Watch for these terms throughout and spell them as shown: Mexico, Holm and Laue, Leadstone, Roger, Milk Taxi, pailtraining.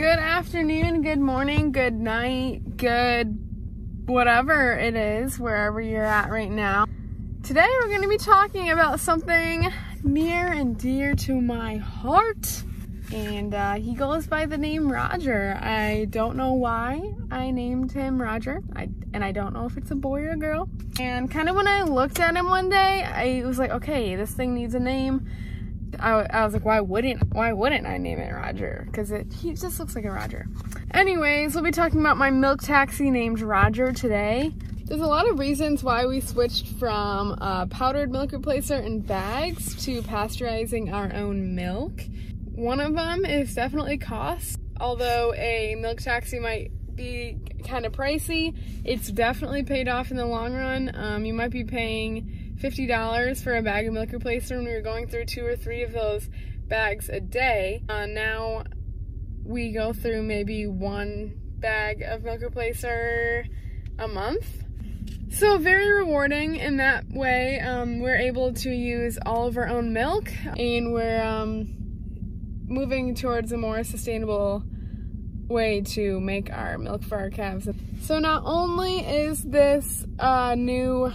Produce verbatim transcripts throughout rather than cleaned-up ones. Good afternoon, good morning, good night, good whatever it is, wherever you're at right now. Today we're going to be talking about something near and dear to my heart, and uh, he goes by the name Roger. I don't know why I named him Roger, I, and I don't know if it's a boy or a girl. And kind of when I looked at him one day, I was like, okay, this thing needs a name. I, I was like, why wouldn't why wouldn't I name it Roger? Because it he just looks like a Roger. Anyways, we'll be talking about my milk taxi named Roger today. There's a lot of reasons why we switched from uh, powdered milk replacer in bags to pasteurizing our own milk. One of them is definitely cost. Although a milk taxi might be kind of pricey, it's definitely paid off in the long run. Um, you might be paying fifty dollars for a bag of milk replacer when we were going through two or three of those bags a day. Uh, now we go through maybe one bag of milk replacer a month. So very rewarding in that way. Um, we're able to use all of our own milk, and we're um, moving towards a more sustainable way to make our milk for our calves. So not only is this uh, new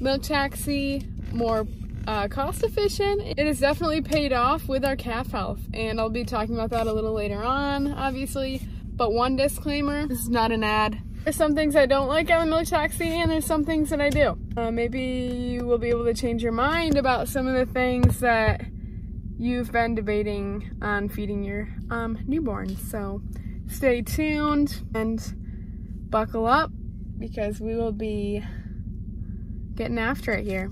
milk taxi more uh, cost efficient, it has definitely paid off with our calf health, and I'll be talking about that a little later on, obviously. But one disclaimer, this is not an ad. There's some things I don't like on milk taxi, and there's some things that I do. Uh, maybe you will be able to change your mind about some of the things that you've been debating on feeding your um, newborn. So stay tuned and buckle up, because we will be getting after it here.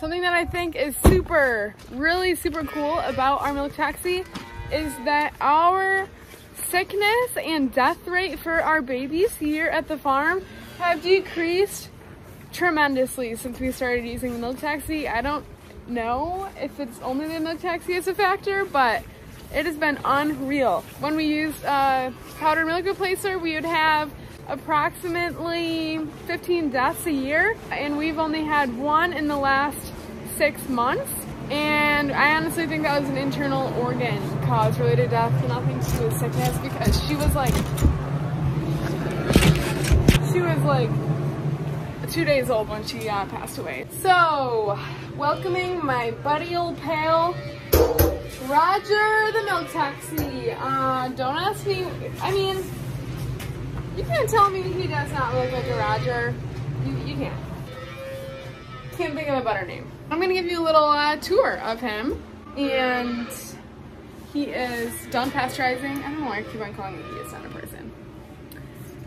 Something that I think is super, really super cool about our milk taxi is that our sickness and death rate for our babies here at the farm have decreased tremendously since we started using the milk taxi. I don't know if it's only the milk taxi is a factor, but it has been unreal. When we used uh, powdered milk replacer, we would have approximately fifteen deaths a year, and we've only had one in the last six months. And I honestly think that was an internal organ cause related to death, nothing to do with sickness, because she was like, she was like two days old when she uh, passed away. So, welcoming my buddy old pal, Roger the milk taxi. Uh, don't ask me, I mean, you can't tell me he does not look like a Roger. You, you can't. Can't think of a better name. I'm gonna give you a little uh, tour of him. And he is done pasteurizing. I don't know why I keep on calling him, he is not a person.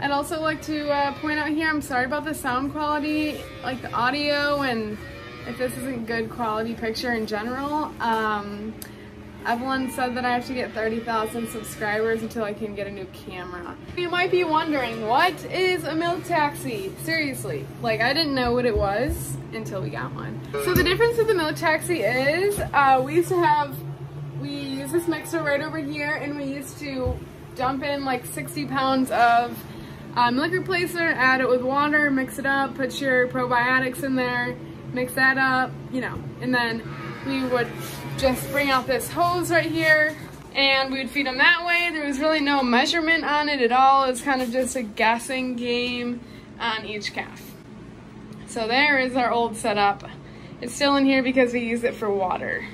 I'd also like to uh, point out here, I'm sorry about the sound quality, like the audio, and if this isn't good quality picture in general. Um, Evelyn said that I have to get thirty thousand subscribers until I can get a new camera. You might be wondering, what is a milk taxi? Seriously, like I didn't know what it was until we got one. So the difference with the milk taxi is uh, we used to have, we use this mixer right over here, and we used to dump in like sixty pounds of Uh, milk replacer, add it with water, mix it up, put your probiotics in there, mix that up, you know, and then we would just bring out this hose right here and we would feed them that way. There was really no measurement on it at all. It was kind of just a guessing game on each calf. So there is our old setup. It's still in here because we use it for water.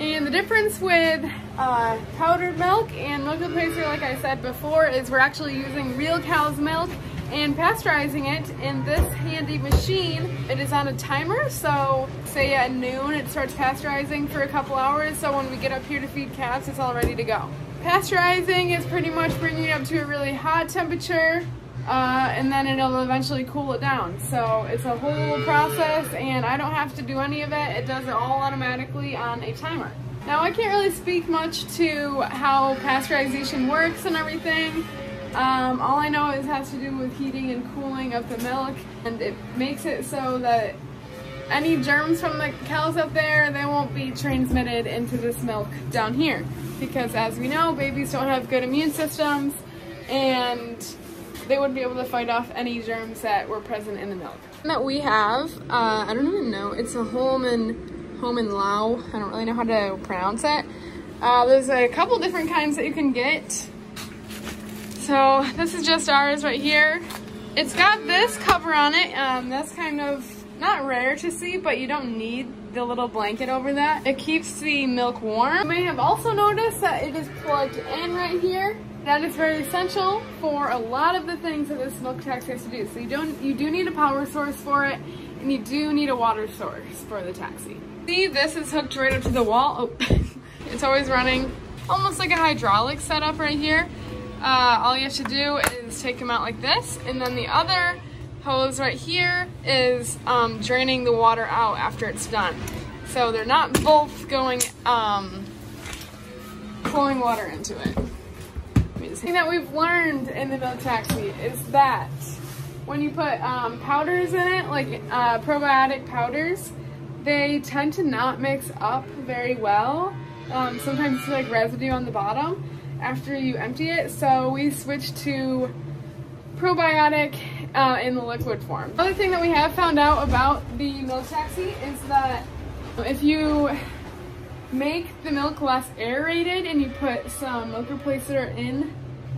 And the difference with uh, powdered milk and milk replacer, like I said before, is we're actually using real cow's milk and pasteurizing it in this handy machine. It is on a timer, so say at noon it starts pasteurizing for a couple hours, so when we get up here to feed calves, it's all ready to go. Pasteurizing is pretty much bringing it up to a really hot temperature, uh, and then it'll eventually cool it down. So it's a whole process, and I don't have to do any of it. It does it all automatically on a timer. Now I can't really speak much to how pasteurization works and everything. Um, all I know is it has to do with heating and cooling of the milk, and it makes it so that any germs from the cows up there, they won't be transmitted into this milk down here. Because as we know, babies don't have good immune systems, and they would be able to fight off any germs that were present in the milk. That we have, uh, I don't even know, it's a Holm and Laue. I don't really know how to pronounce it. Uh, there's a couple different kinds that you can get. So this is just ours right here. It's got this cover on it. Um, that's kind of not rare to see, but you don't need the little blanket over that. It keeps the milk warm. You may have also noticed that it is plugged in right here. That is very essential for a lot of the things that this milk taxi has to do. So you don't, you do need a power source for it, and you do need a water source for the taxi. See, this is hooked right up to the wall. Oh, it's always running, almost like a hydraulic setup right here. Uh, all you have to do is take them out like this, and then the other hose right here is um, draining the water out after it's done. So they're not both going, um, pouring water into it. The thing that we've learned in the milk taxi is that when you put um, powders in it, like uh, probiotic powders, they tend to not mix up very well. Um, sometimes it's like residue on the bottom after you empty it. So we switched to probiotic uh, in the liquid form. Another thing that we have found out about the milk taxi is that if you make the milk less aerated and you put some milk replacer in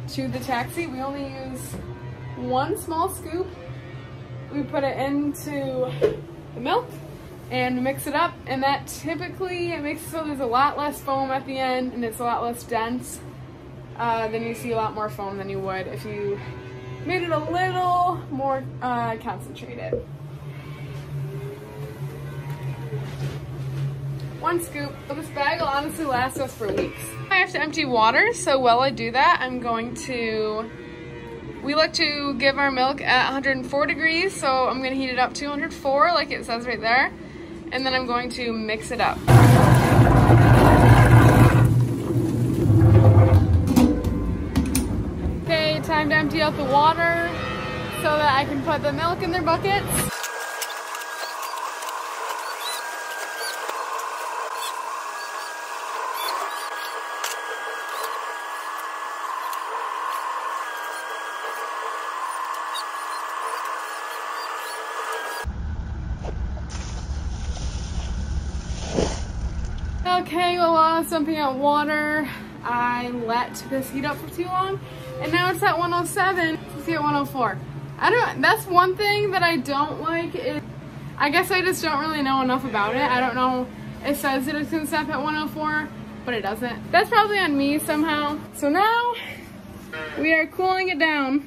to the taxi, we only use one small scoop. We put it into the milk and mix it up, and that typically it makes it so there's a lot less foam at the end, and it's a lot less dense. Uh, then you see a lot more foam than you would if you made it a little more uh, concentrated. One scoop. Well, this bag will honestly last us for weeks. I have to empty water, so while I do that, I'm going to... We like to give our milk at one hundred four degrees, so I'm going to heat it up to one hundred four, like it says right there, and then I'm going to mix it up. Okay, time to empty out the water so that I can put the milk in their buckets. Okay, well, while I was dumping out water, I let this heat up for too long, and now it's at one oh seven. Let's see, at one oh four. I don't, that's one thing that I don't like is, I guess I just don't really know enough about it. I don't know, it says that it's gonna stop at one oh four, but it doesn't. That's probably on me somehow. So now, we are cooling it down.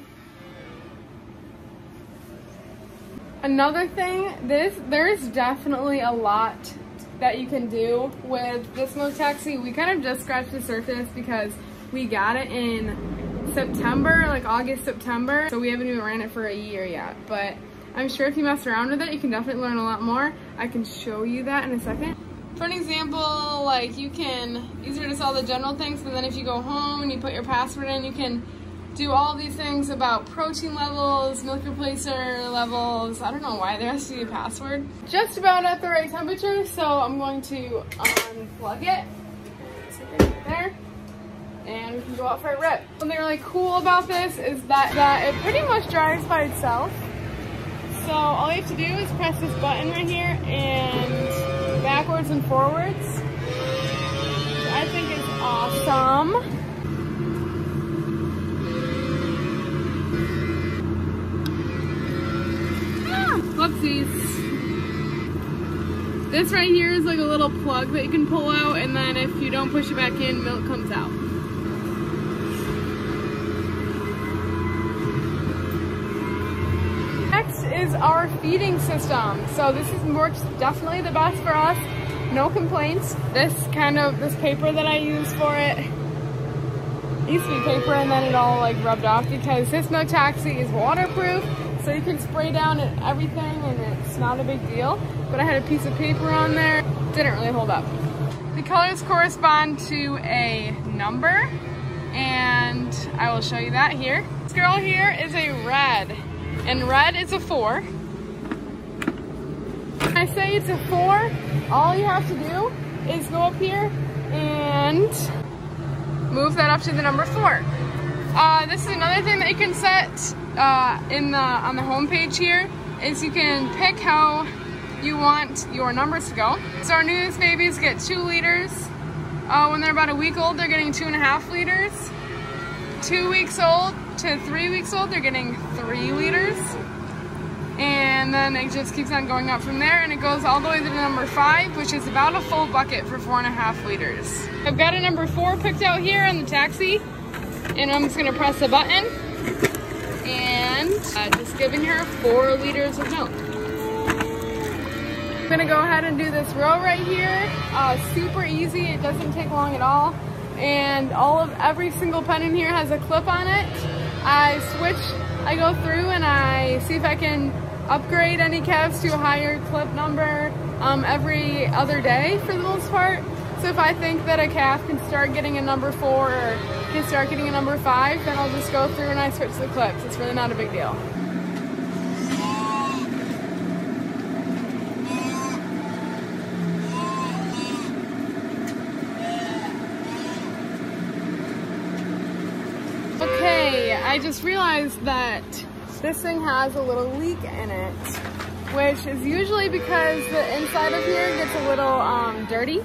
Another thing, this, there's definitely a lot that you can do with this milk taxi. We kind of just scratched the surface because we got it in September, like August, September. So we haven't even ran it for a year yet, but I'm sure if you mess around with it, you can definitely learn a lot more. I can show you that in a second. For an example, like you can, these are just all the general things, but then if you go home and you put your password in, you can do all these things about protein levels, milk replacer levels. I don't know why there has to be a password. Just about at the right temperature, so I'm going to unplug it. So right there, and we can go out for a rip. Something really cool about this is that, that it pretty much dries by itself. So all you have to do is press this button right here and backwards and forwards. I think it's awesome. Oopsies. This right here is like a little plug that you can pull out, and then if you don't push it back in, milk comes out. Next is our feeding system. So this is works definitely the best for us. No complaints. This kind of, this paper that I use for it, it used to be paper and then it all like rubbed off, because this milk taxi is waterproof. So you can spray down and everything and it's not a big deal. But I had a piece of paper on there, didn't really hold up. The colors correspond to a number, and I will show you that here. This girl here is a red, and red is a four. When I say it's a four, all you have to do is go up here and move that up to the number four. Uh, this is another thing that you can set uh, in the on the home page here is you can pick how you want your numbers to go. So our newest babies get two liters. Uh, when they're about a week old, they're getting two and a half liters. Two weeks old to three weeks old, they're getting three liters. And then it just keeps on going up from there, and it goes all the way to number five, which is about a full bucket for four and a half liters. I've got a number four picked out here on the taxi, and I'm just gonna press the button, and uh, just giving her four liters of milk. I'm gonna go ahead and do this row right here. Uh, super easy, it doesn't take long at all. And all of every single pen in here has a clip on it. I switch, I go through and I see if I can upgrade any calves to a higher clip number um, every other day for the most part. So if I think that a calf can start getting a number four or can start getting a number five, then I'll just go through and I switch the clips. It's really not a big deal. Okay, I just realized that this thing has a little leak in it, which is usually because the inside of here gets a little um, dirty.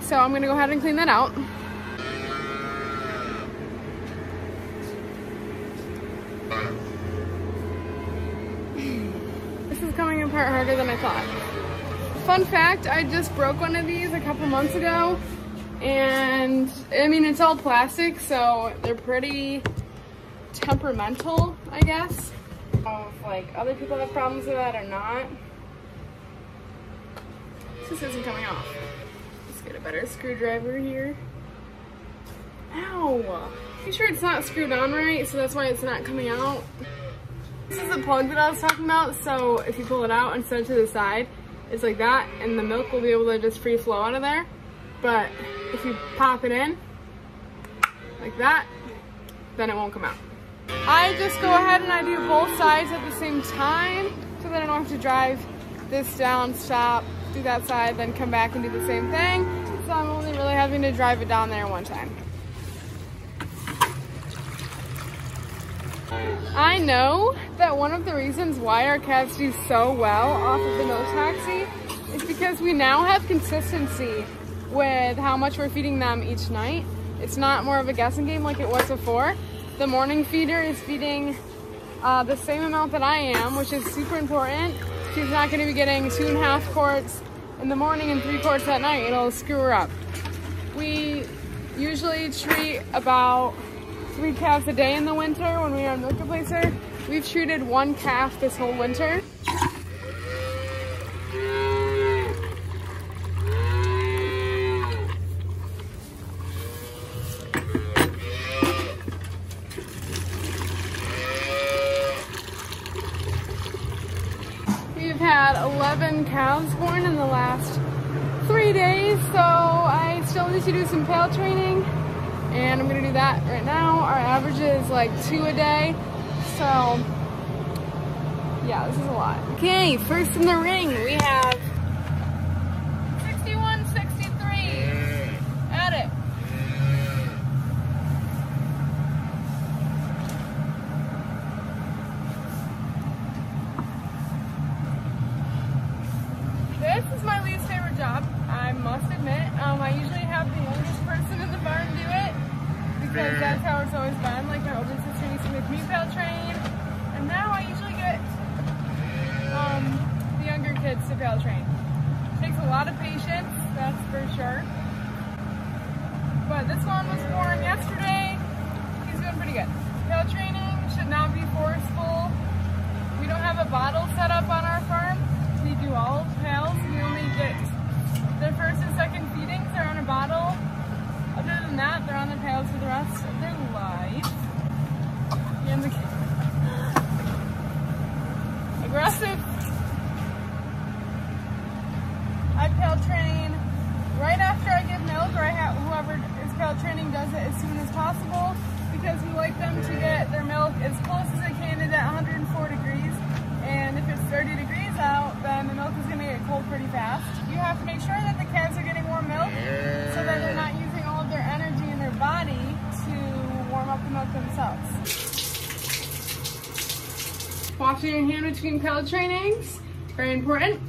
So I'm gonna go ahead and clean that out. This is coming apart harder than I thought. Fun fact, I just broke one of these a couple months ago, and I mean, it's all plastic, so they're pretty temperamental, I guess. I don't know if like other people have problems with that or not. This just isn't coming off. Let's get a better screwdriver here. Ow! Make sure it's not screwed on right, so that's why it's not coming out. This is the plug that I was talking about, so if you pull it out and set it to the side, it's like that, and the milk will be able to just free flow out of there. But if you pop it in like that, then it won't come out. I just go ahead and I do both sides at the same time so that I don't have to drive this down, stop, do that side, then come back and do the same thing. So I'm only really having to drive it down there one time. I know that one of the reasons why our calves do so well off of the Milk Taxi is because we now have consistency with how much we're feeding them each night. It's not more of a guessing game like it was before. The morning feeder is feeding uh, the same amount that I am, which is super important. She's not gonna be getting two and a half quarts in the morning and three quarts at night. It'll screw her up. We usually treat about three calves a day in the winter when we are a milk replacer. We've treated one calf this whole winter. eleven calves born in the last three days, so I still need to do some pail training, and I'm gonna do that right now. Our average is like two a day, so yeah, this is a lot. Okay, first in the ring, we have sixty-one sixty-three. At it. This is my least favorite job, I must admit. Um, I usually have the oldest person in the barn do it because that's how it's always been. Like, my older sister used to make me pail train, and now I usually get um, the younger kids to pail train. It takes a lot of patience, that's for sure. But this one was born yesterday. He's doing pretty good. Pail training should not be forceful. We don't have a bottle set up on our farm. We do all pails. We only get their first and second feedings. They're on a bottle. Other than that, they're on the pails for the rest of their life. And the aggressive. I pail train right after I give milk, or I have whoever is pail training does it as soon as possible, because we like them to get their milk as close as they can to that one hundred four degrees. And if it's thirty degrees out, then the milk is going to get cold pretty fast. You have to make sure that the calves are getting warm milk so that they're not using all of their energy in their body to warm up the milk themselves. washing your hand between pellet trainings. Very important.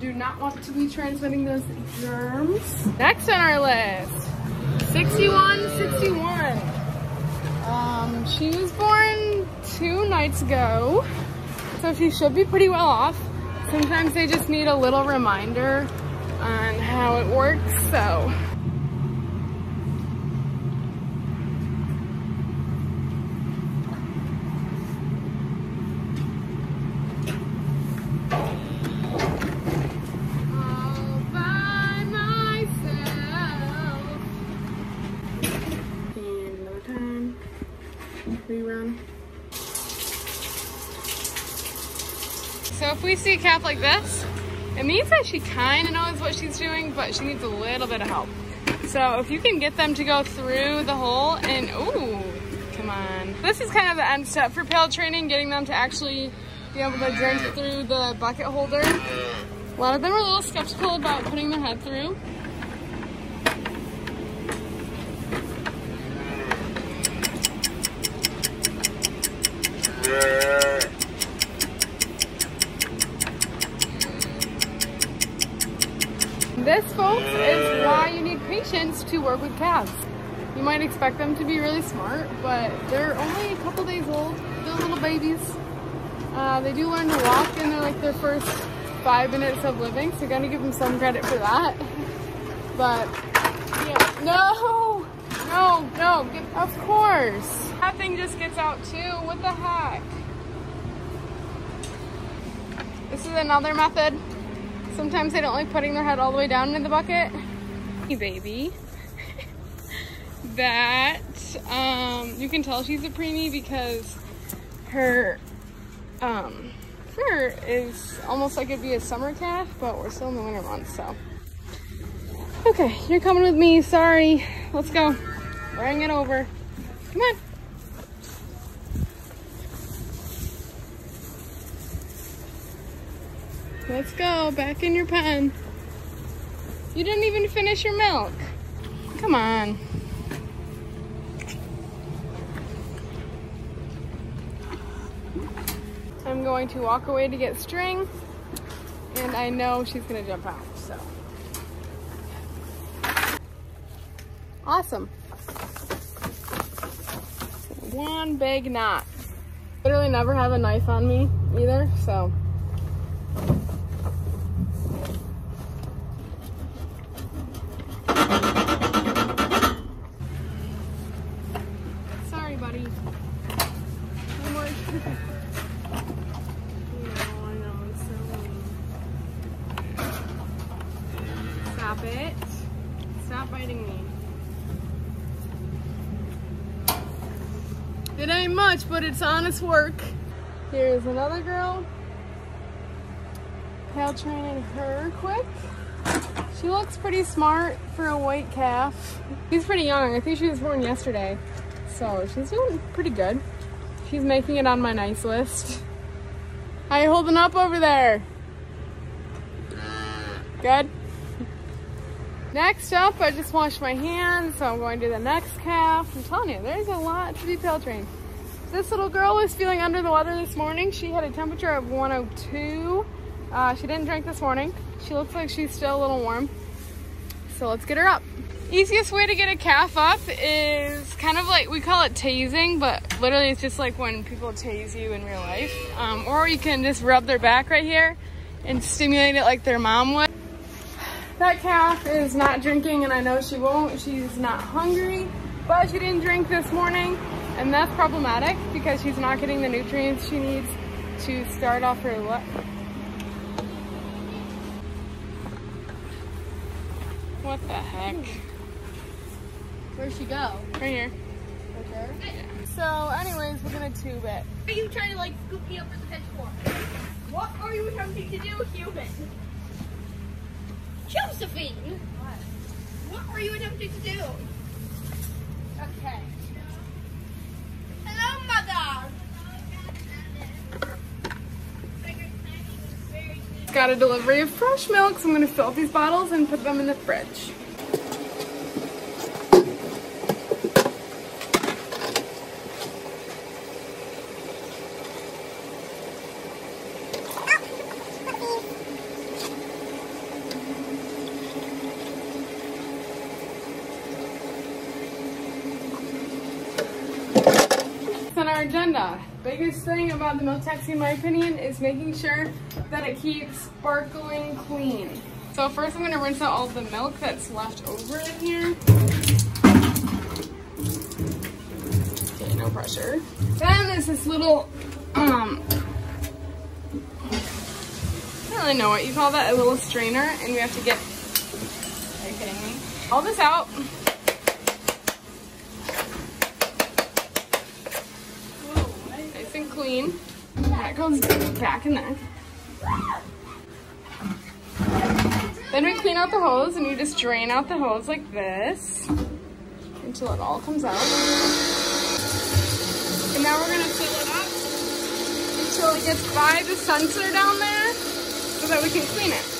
Do not want to be transmitting those germs. Next on our list, sixty-one sixty-one. Um, she was born two nights ago, so she should be pretty well off. Sometimes they just need a little reminder on how it works, so. So if we see a calf like this, it means that she kind of knows what she's doing, but she needs a little bit of help. So if you can get them to go through the hole and, ooh, come on. This is kind of the end step for pellet training, getting them to actually be able to drink through the bucket holder. A lot of them are a little skeptical about putting their head through. This, folks, is why you need patience to work with calves. You might expect them to be really smart, but they're only a couple days old. They're little babies. Uh, they do learn to walk in their, like, their first five minutes of living, so you gotta give them some credit for that. But, yeah. No! No, no, get, of course! That thing just gets out, too. What the heck? This is another method. Sometimes they don't like putting their head all the way down in the bucket. Hey, baby. That, um, you can tell she's a preemie because her um, fur is almost like it'd be a summer calf, but we're still in the winter months, so. Okay, you're coming with me, sorry. Let's go, bring it over. Come on. Let's go, back in your pen. You didn't even finish your milk. Come on. I'm going to walk away to get string, and I know she's gonna jump out, so. Awesome. One big knot. Literally never have a knife on me either, so. Stop it. Stop biting me. It ain't much, but it's honest work. Here's another girl. Tail training her quick. She looks pretty smart for a white calf. She's pretty young. I think she was born yesterday. So she's doing pretty good. She's making it on my nice list. How you holding up over there? Good? Next up, I just washed my hands, so I'm going to the next calf. I'm telling you, there's a lot to be pellet trained. This little girl was feeling under the weather this morning. She had a temperature of one oh two. Uh, she didn't drink this morning. She looks like she's still a little warm. So let's get her up. Easiest way to get a calf up is kind of like, we call it tasing, but literally it's just like when people tase you in real life. Um, or you can just rub their back right here and stimulate it like their mom would. That calf is not drinking, and I know she won't. She's not hungry, but she didn't drink this morning, and that's problematic because she's not getting the nutrients she needs to start off her life. What the heck? Where'd she go? Right here. Right there? Yeah. So anyways, we're gonna tube it. Are you trying to like scoop me up with the pitchfork? What are you attempting to do, human? Josephine! What? What were you attempting to do? Okay. Hello, Mother! Got a delivery of fresh milk, so I'm going to fill up these bottles and put them in the fridge. our agenda. Biggest thing about the Milk Taxi, in my opinion, is making sure that it keeps sparkling clean. So first I'm gonna rinse out all the milk that's left over in here. Okay, no pressure. Then there's this little, um, I don't really know what you call that, a little strainer, and we have to get, are you kidding me? All this out. Clean. That goes back in there. Then we clean out the hose and you just drain out the hose like this until it all comes out. And now we're gonna fill it up until it gets by the sensor down there so that we can clean it.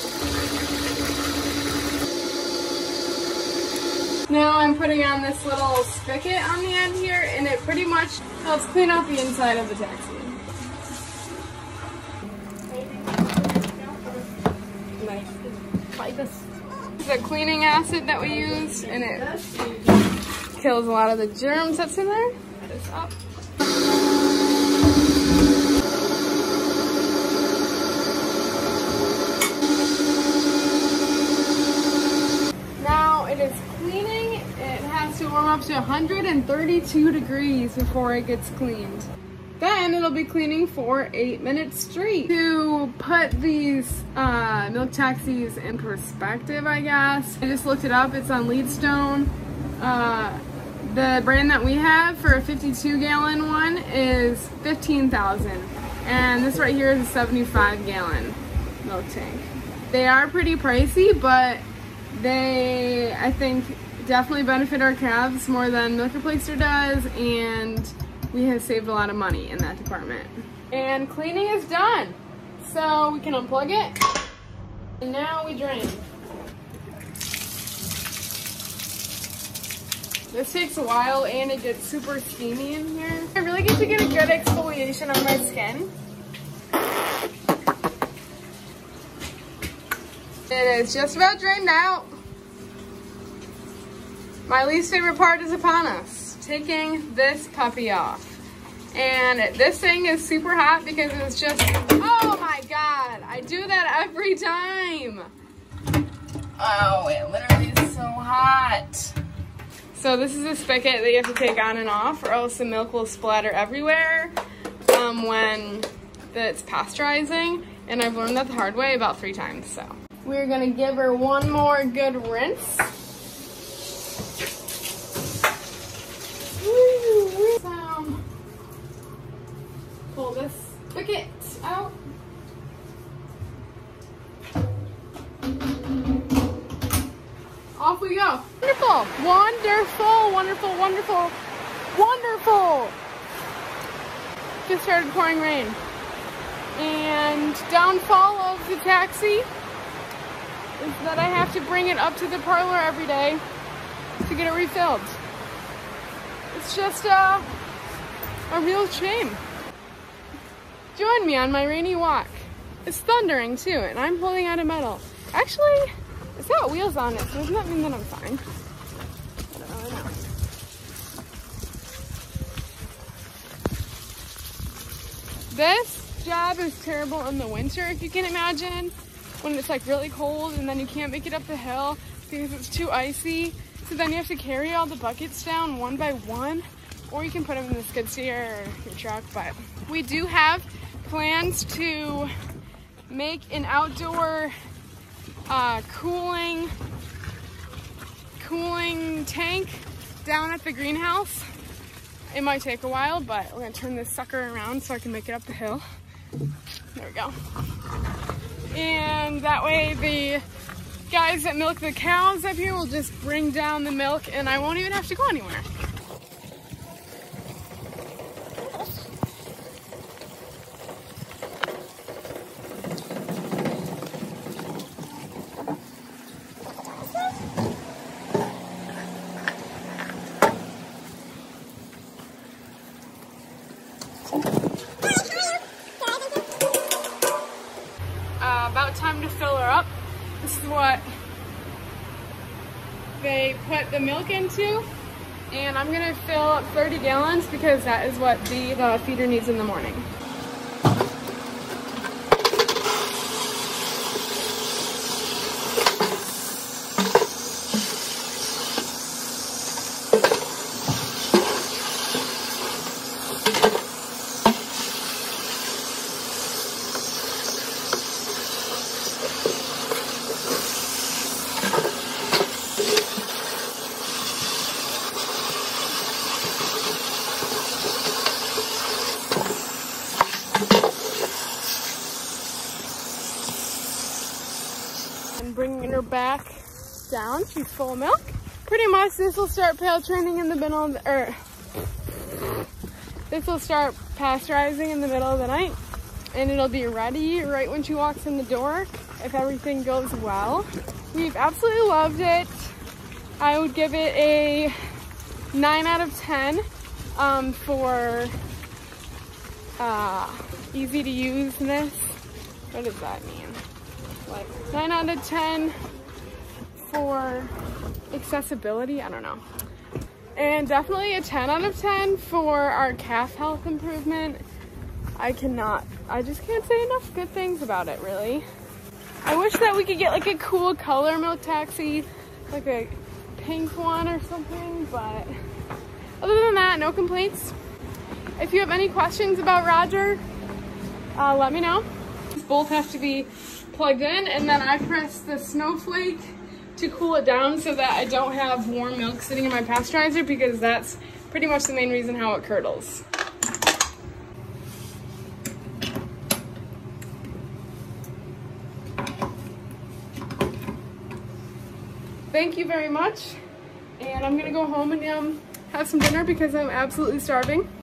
Now I'm putting on this little spigot on the end here and it pretty much helps clean out the inside of the taxi. The cleaning acid that we used, and it kills a lot of the germs that's in there. Put this up. Now it is cleaning. It has to warm up to one hundred thirty-two degrees before it gets cleaned. Then it'll be cleaning for eight minutes straight. To put these uh, milk taxis in perspective, I guess. I just looked it up, it's on Leadstone. Uh, the brand that we have for a fifty-two gallon one is fifteen thousand. And this right here is a seventy-five gallon milk tank. They are pretty pricey, but they, I think, definitely benefit our calves more than Milk Replacer does, and we have saved a lot of money in that department. And cleaning is done. So we can unplug it. And now we drain. This takes a while and it gets super steamy in here. I really get to get a good exfoliation on my skin. It is just about drained out. My least favorite part is upon us. Taking this puppy off. And this thing is super hot because it's just, oh my God, I do that every time. Oh, it literally is so hot. So this is a spigot that you have to take on and off or else the milk will splatter everywhere um, when it's pasteurizing. And I've learned that the hard way about three times, so. We're gonna give her one more good rinse. Pull this bucket out. Off we go. Wonderful, wonderful, wonderful, wonderful, wonderful. Just started pouring rain. And downfall of the taxi is that I have to bring it up to the parlor every day to get it refilled. It's just uh, a real shame. Join me on my rainy walk. It's thundering too, and I'm holding out a medal. Actually, it's got wheels on it, so doesn't that mean that I'm fine? I don't really know. This job is terrible in the winter, if you can imagine, when it's like really cold and then you can't make it up the hill because it's too icy. So then you have to carry all the buckets down one by one, or you can put them in the skid steer or your truck, but we do have plans to make an outdoor uh, cooling, cooling tank down at the greenhouse. It might take a while, but we're gonna turn this sucker around so I can make it up the hill. There we go. And that way the guys that milk the cows up here will just bring down the milk and I won't even have to go anywhere. Uh, about time to fill her up. This is what they put the milk into and I'm gonna fill up thirty gallons because that is what the uh, feeder needs in the morning. Bringing her back down. She's full of milk. Pretty much this will start pail training in the middle of the, er, this will start pasteurizing in the middle of the night, and it'll be ready right when she walks in the door if everything goes well. We've absolutely loved it. I would give it a nine out of ten um, for uh, easy to useness. What does that mean? Like nine out of ten for accessibility, I don't know. And definitely a ten out of ten for our calf health improvement. I cannot, I just can't say enough good things about it, really. I wish that we could get like a cool color Milk Taxi, like a pink one or something, but other than that, no complaints. If you have any questions about Roger, uh, let me know. Both have to be plugged in, and then I press the snowflake to cool it down so that I don't have warm milk sitting in my pasteurizer, because that's pretty much the main reason how it curdles. Thank you very much, and I'm gonna go home and um, have some dinner because I'm absolutely starving.